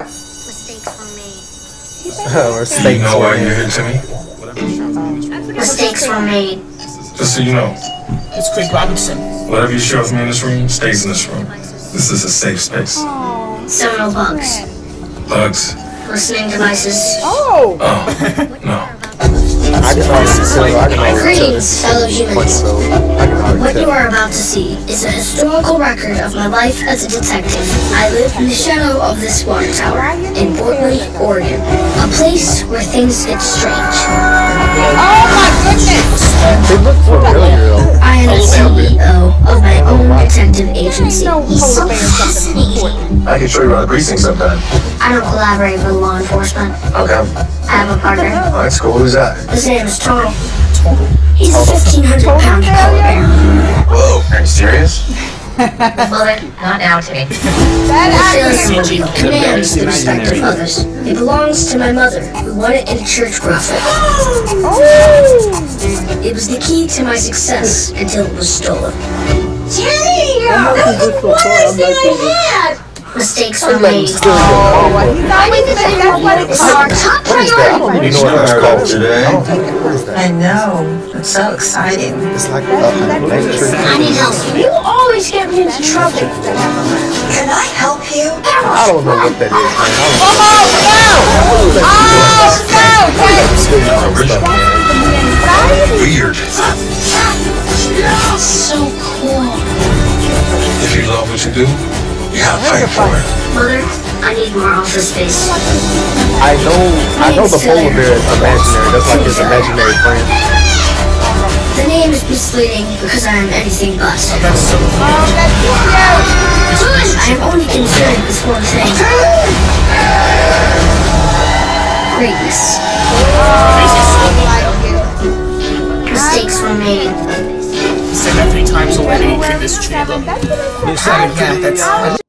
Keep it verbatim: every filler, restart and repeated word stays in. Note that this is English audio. Mistakes were made. Mistakes you know were made. You know why you're here, Timmy? Mistakes were made. Just so you know. It's Craig Robinson. Whatever you share with me in this room stays in this room. This is a safe space. Oh, several bugs. Bugs. Listening devices. Oh! Oh, no. I can already see. Greetings, fellow humans. What you are about to see is a historical record of my life as a detective. I lived in the shadow of this water tower in Portland, Oregon, a place where things get strange. Oh my goodness! I am the C E O of my own detective agency. He's so fascinating. I can show you around the precinct sometime. I don't collaborate with law enforcement. Okay. I have a partner. Oh, that's cool. Who's that? His name is Tony. He's a fifteen hundred pound polar bear. Whoa, are you serious? Well then, not now, Timmy. The salesman commands the respect of others. It belongs to my mother, who won it in a church graphic. Oh. It was the key to my success until it was stolen. Timmy! That was the worst thing I had! Mistakes were made. Oh, what you thought we that's what it's our top priority. You know what I called today? I know. It's so exciting. It's like I need help. You always get me into trouble. Can I help you? I don't know what that is. Oh no! Oh no! Weird. So cool. If you love what you do. Yeah, fight for it. Mother, I need more office space. I know, I know the polar bear is imaginary. That's like his imaginary friend. The name is misleading because I am anything but. Oh, that's so cool. Oh, that's cute. I am only concerned with one thing. Greatness. Mistakes were made. Say that three times already in this channel. Yeah, that's.